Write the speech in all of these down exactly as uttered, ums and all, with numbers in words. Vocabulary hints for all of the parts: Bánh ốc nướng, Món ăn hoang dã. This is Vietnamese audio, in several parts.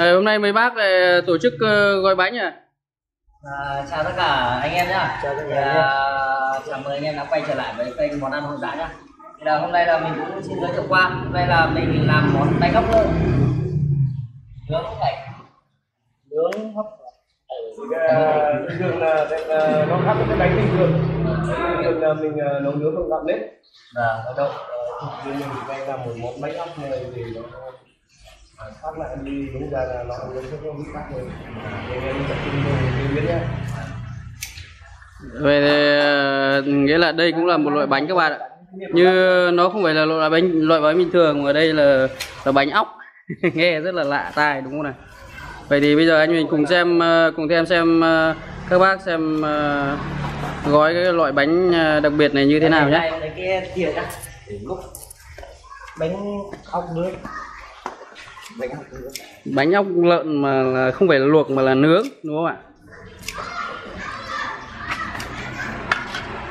Đấy, hôm nay mấy bác lại tổ chức gói bánh à? À, chào tất cả anh em nhá. Chào tất cả. À, chào mừng anh em đã quay trở lại với kênh Món Ăn Hoang Dã nhá. Thì là hôm nay là mình cũng xin giới thiệu qua, hôm nay là mình làm món bánh ốc nướng. Nướng bánh. Nướng hấp. Bình thường là nó khác với cái bánh bình thường. Bình thường là mình nấu nướng không gặm nếp. Và ở đâu? Thì mình đây là một món bánh ốc này thì nó phát lại đi, đúng ra là nó không giống các món khác rồi. Nên em tập trung vào mình biết nhé. Vậy thì nghĩa là đây cũng là một loại bánh các bạn ạ. Như nó không phải là loại bánh loại bánh bình thường, mà đây là là bánh ốc. Nghe rất là lạ tai đúng không này? Vậy thì bây giờ anh mình cùng xem cùng theo em xem các bác xem gói cái loại bánh đặc biệt này như thế nào nhé. Bánh ốc nướng. Bánh ốc nướng. Bánh ốc lợn mà là không phải là luộc mà là nướng đúng không ạ?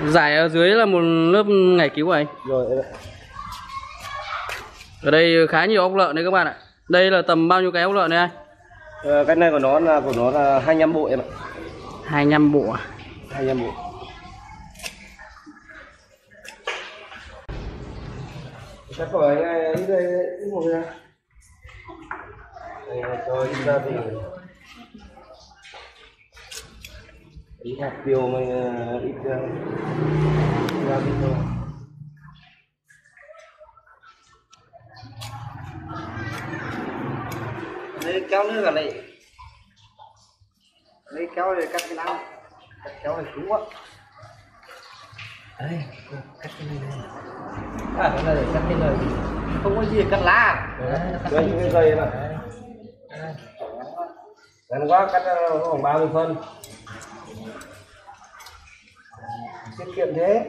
Dải ở dưới là một lớp ngải cứu anh. Rồi. Ở đây khá nhiều ốc lợn đấy các bạn ạ. Đây là tầm bao nhiêu cái ốc lợn đây anh? Ờ, cái này của nó là của nó là hai mươi lăm bộ em ạ. hai mươi lăm bộ à? hai mươi lăm bộ. Chắc khỏi ngay đi đây ít một ra. Đây cho đi ra thì ít hạt tiêu mình ít ra đi thôi. Lấy kéo nữa là lấy lấy kéo để cắt cái nào, cắt kéo này cứng quá. Đấy, cắt cái này. À, cái này cắt cái này không có gì cắt lá. Đấy, cái dây này. Ngắn quá, cắt khoảng ba mươi phân. Tiết kiệm thế.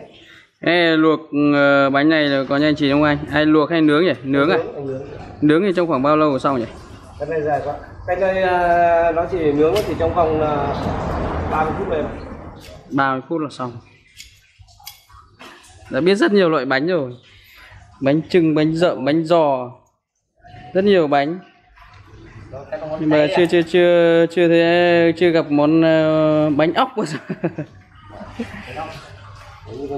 Ê, luộc uh, bánh này là có nhanh chỉ không anh? Ai luộc hay nướng nhỉ? Nướng, nướng à? Nướng. Nướng thì trong khoảng bao lâu sau nhỉ? Cái này dài quá. Cái này uh, nó chỉ nướng thì trong vòng uh, ba mươi phút mềm. ba mươi phút là xong. Đã biết rất nhiều loại bánh rồi. Bánh trưng, bánh rậm, bánh giò. Rất nhiều bánh. Nhưng mà chưa chưa chưa chưa thấy chưa gặp món uh, bánh ốc bao giờ.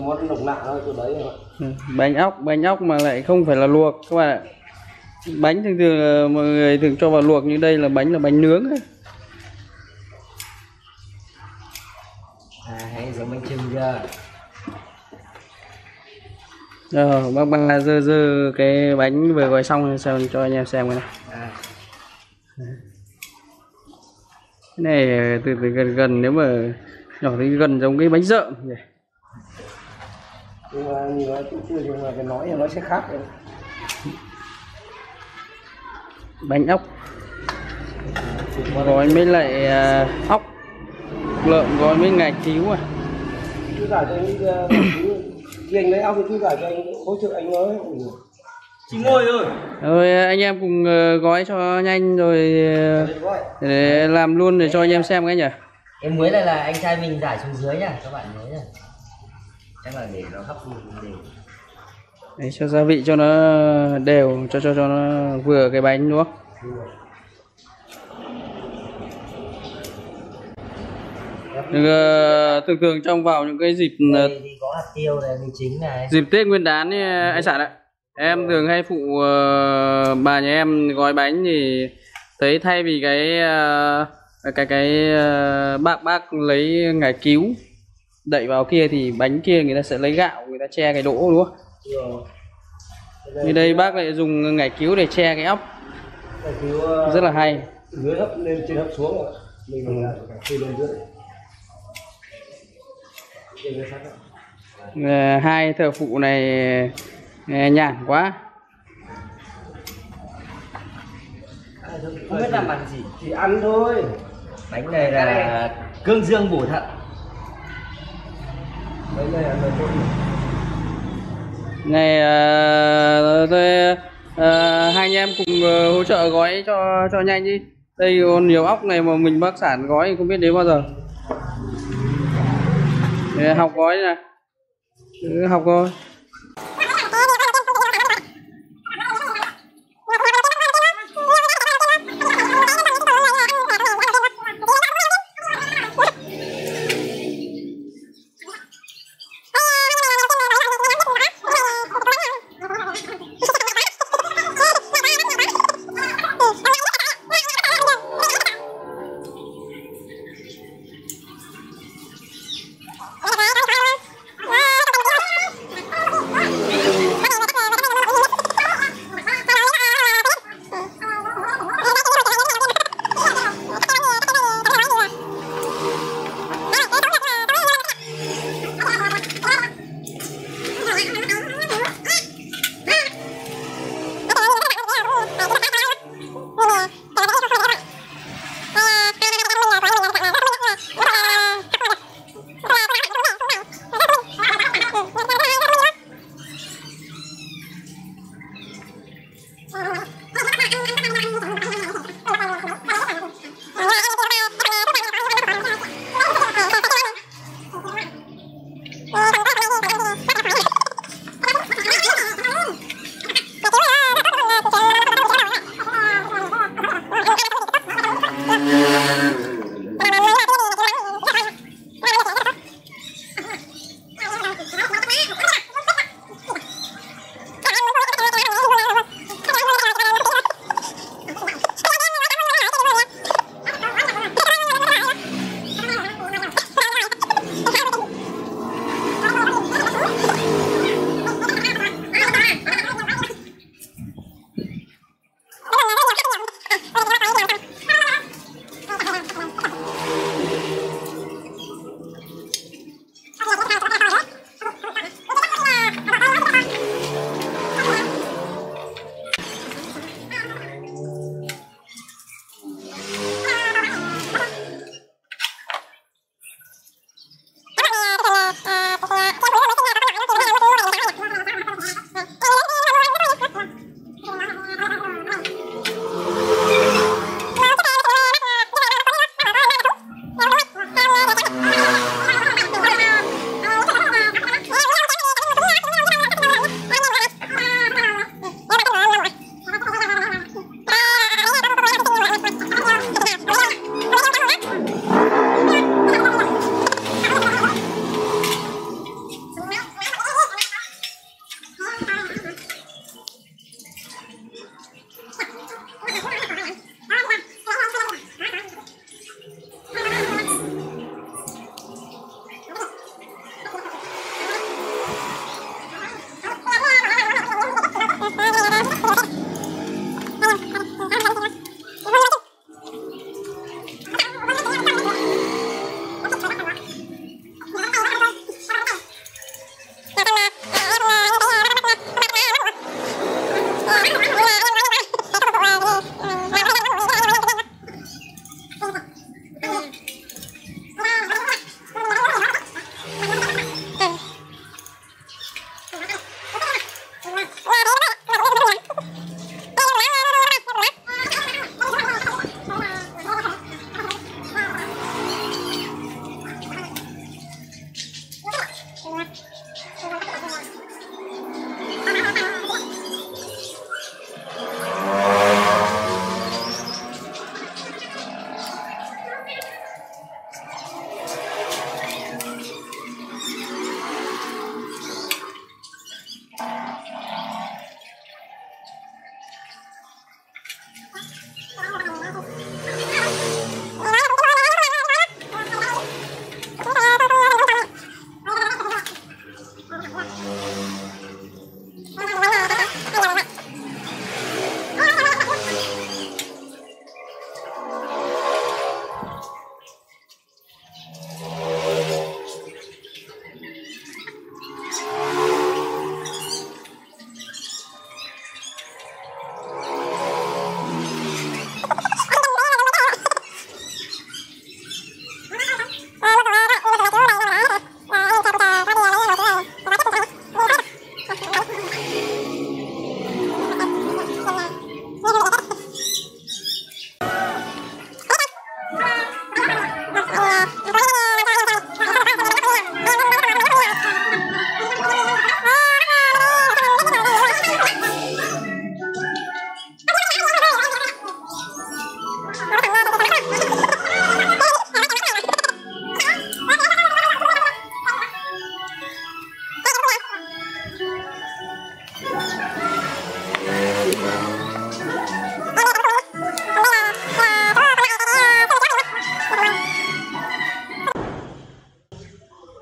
Món độc lạ thôi, chỗ đấy rồi. Bánh ốc, bánh ốc mà lại không phải là luộc các bạn ạ. Bánh thường thường là mọi người thường cho vào luộc, như đây là bánh là bánh nướng ấy. À, hay giống bánh trưng chưa? Ờ, bác bác dơ dơ cái bánh vừa gói xong sao cho anh em xem cái này. À. Cái này từ từ gần gần, nếu mà nhỏ thì gần giống cái bánh rợm vậy. Nhưng mà nhìn nó chưa nhưng mà cái nói thì nó sẽ khác rồi. Bánh ốc gói mới lại à, ốc lợn gói mới ngạch thiếu à. Cứ giải cho anh cứ anh lấy ốc thì cứ giải cho anh hỗ trợ anh nói. Chị ngồi rồi. Rồi anh em cùng gói cho nhanh rồi để làm luôn để cho anh em xem cái nhỉ. Em mới là, là anh trai mình giải xuống dưới nhá, các bạn nhớ nhá. Chắc là để nó hấp đều. Đấy, cho gia vị cho nó đều, cho cho cho nó vừa cái bánh đúng không? Được, thường thường trong vào những cái dịp thì có hạt tiêu này, mì chính này. Dịp Tết Nguyên Đán ấy, ừ. Anh Sản ạ. Em thường hay phụ uh, bà nhà em gói bánh thì thấy thay vì cái uh, cái cái uh, bác bác lấy ngải cứu đẩy vào kia thì bánh kia người ta sẽ lấy gạo người ta che cái đỗ đúng không? Rồi. Đây như đây bác lại dùng ngải cứu để che cái ốc. Ngải cứu uh, rất là hay. Dưới hấp lên trên hấp xuống rồi. Mình ừ. Là từ lên dưới. Uh, hai thợ phụ này uh, nhàn quá. Không biết làm bằng gì thì ăn thôi. Bánh này là cương dương bổ thận. Bánh này là này à, tôi, à, hai anh em cùng à, hỗ trợ gói cho cho nhanh đi. Đây còn nhiều ốc này mà mình bác Sản gói thì không biết đến bao giờ. Để học gói này, cứ học thôi.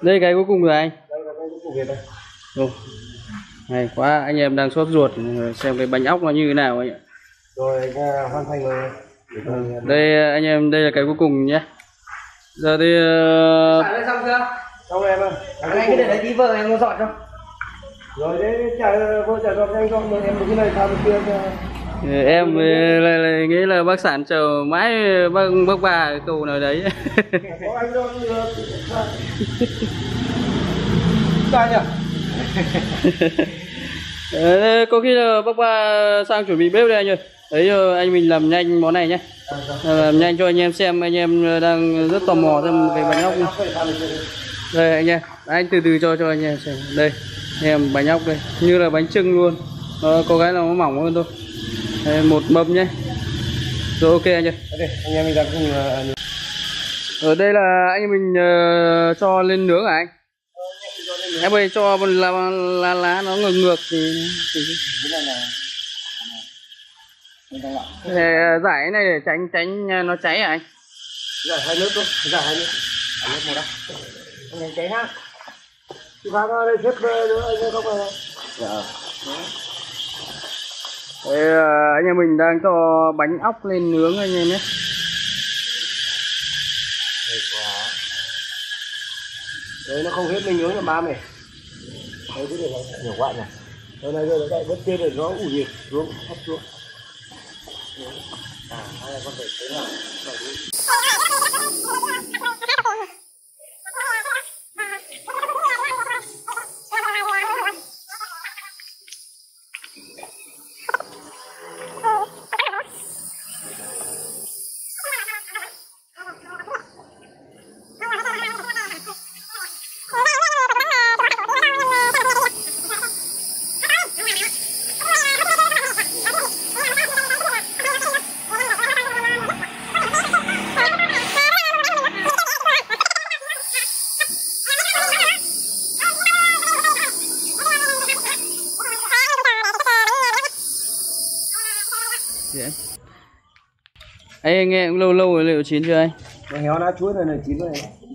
Đây cái cuối cùng rồi anh. Đây là cái cuối cùng rồi đây. Ồ, hay quá, anh em đang sốt ruột xem cái bánh ốc nó như thế nào anh ạ. Rồi anh hoàn thành rồi. Ừ. Đây anh em, đây là cái cuối cùng nhé. Giờ thì uh... xong chưa? Xong em ơi. Anh, anh cứ để đấy tí vợ em nó dọn cho. Rồi đấy, trả vô trả dọn cho anh dọn rồi em cái này sao được chưa? Em là, là, nghĩ là bác sản chờ mãi bác bác bà cầu nào đấy. Có anh đâu được. Sao nhỉ? Đấy, có khi là bác ba sang chuẩn bị bếp đây anh ơi. Đấy, anh mình làm nhanh món này nhé, làm nhanh cho anh em xem, anh em đang rất tò mò xem cái bánh ốc này. Đây anh em, anh từ từ cho cho anh em xem. Đây anh em, bánh ốc đây như là bánh chưng luôn, nó có cái là nó mỏng hơn thôi. Đây, một mâm nhé. Rồi ok anh ơi, anh em mình đặt cùng. Ở đây là anh mình uh, cho lên nướng hả anh? Em ơi, cho lá lá, lá nó ngược ngược thì, thì... giải cái này để tránh tránh nó cháy hả anh? Giải hai nước luôn, giải hai nước. Hai nước một đó. Không cháy ha. Chú phá nó đây xếp nữa không rồi. Dạ. Đấy, anh em mình đang cho bánh ốc lên nướng anh em nhé. Đấy, nó không hết mình nướng là ba này. Đấy, cái này nó nhỏ quá này. Đây này rồi đấy, bất kia để nó ủ nhiệt xuống, hấp xuống. À, hay là con phải thế nào? Anh nghe cũng lâu lâu rồi, liệu chín chưa anh? Héo lá chuối này này chín rồi.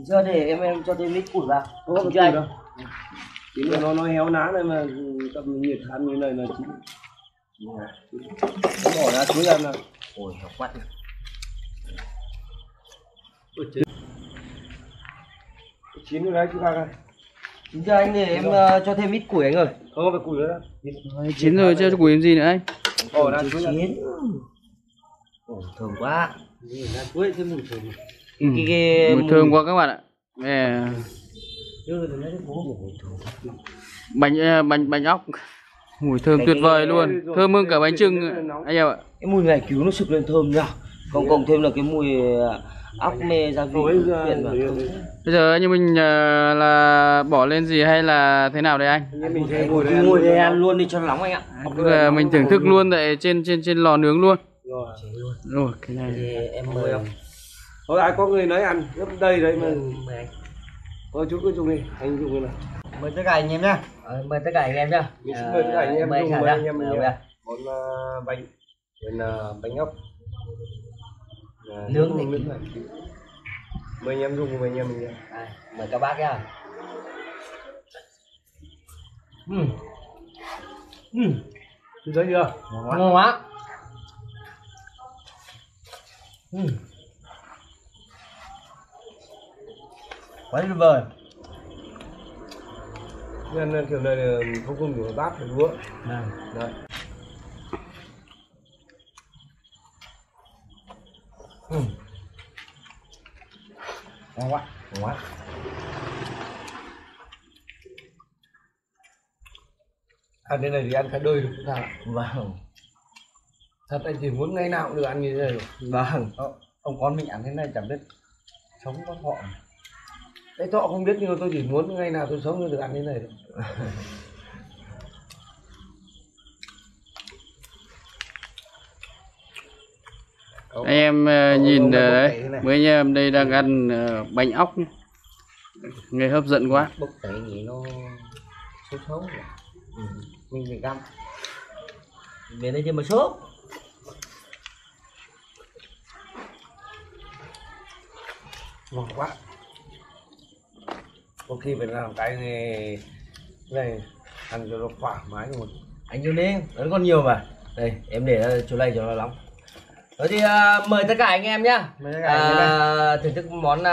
Chưa, để em em cho thêm ít củi vào. Không, không chưa đâu. Chín rồi, nó nó héo lá này mà cầm nhiệt ăn như này là chín. Bỏ lá chuối ra nào. Ôi nó quắt. Chín rồi đấy chú Khang ơi. Chín chưa anh, để em cho thêm ít củi anh ơi. Không phải củi nữa. Chín rồi chưa, củi làm gì nữa anh? Bỏ lá chuối chín. Ồ, thơm quá. Cuối cái mùi thơm. Ừ. Cái, cái mùi, mùi thơm quá các bạn ạ. Yeah. Bánh bánh bánh ốc. Mùi thơm cái tuyệt cái vời luôn. Thơm hơn cả bánh chưng anh em ạ. Cái mùi này cứu nó sực lên thơm nhỉ. Còn cộng thêm là cái mùi ốc mê gia vị. Bây giờ anh em mình là bỏ lên gì hay là thế nào đấy anh? Mình sẽ ngồi đây, ngồi đây ăn luôn đi cho nó nóng anh ạ. Giờ mình thưởng thức luôn tại trên trên trên lò nướng luôn. Rồi, rồi cái này thì em mời ông. Thôi ai có người nói ăn gấp đây đấy mà. Mời anh. Thôi chú cứ dùng đi, anh dùng đi nào. Mời tất cả anh em nhá. Mời tất cả anh em nhá. Mình xin mời tất cả anh em dùng với anh em mình nhá. Món bánh, bánh ốc nướng này. Mời anh em dùng cùng anh em mình nhá. Mời các bác nhá. Ừm. Ừm. Thấy chưa? Ngon quá. Ừ. Quá tuyệt vời. Nên kiểu này là không không rửa bát phải đũa. Đấy. Ừ. Ngon quá, ngon quá. Ăn thế này thì ăn cả đời được sao ạ? Vâng. Thật anh chỉ muốn ngày nào cũng được ăn như thế này rồi. Vâng. Ông con mình ăn thế này chẳng biết sống có họ. Đấy thọ không biết nhưng mà tôi chỉ muốn ngày nào tôi sống tôi được ăn thế này rồi. Anh em ông, nhìn ông đấy, mấy anh em đây đang ăn bánh ốc nhé. Nghe hấp dẫn quá. Bốc tẩy thì nó xấu xấu rồi. Ừ. Mình phải găm. Về đây thêm một số. Ngon quá. Còn khi mình làm cái này, này ăn cho nó thoải mái luôn. Anh yêu đi, nó còn nhiều mà. Đây, em để chỗ này cho nó nóng. Đó thì uh, mời tất cả anh em nhá. Mời tất cả anh em uh, thưởng thức món uh,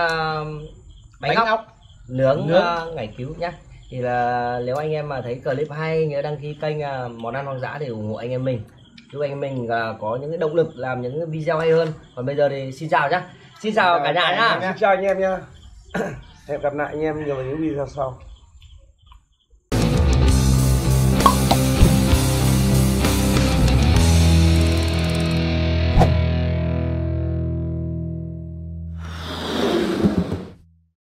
bánh, bánh ốc, ốc nướng, nướng. Uh, Ngải Cứu nhá. Thì là nếu anh em mà thấy clip hay nhớ đăng ký kênh uh, Món Ăn Hoang Dã để ủng hộ anh em mình. Giúp anh em mình uh, có những cái động lực làm những video hay hơn. Còn bây giờ thì xin chào nhá. Xin chào cả nhà nhá. Xin chào anh em nhá. Hẹn gặp lại anh em nhiều những video sau.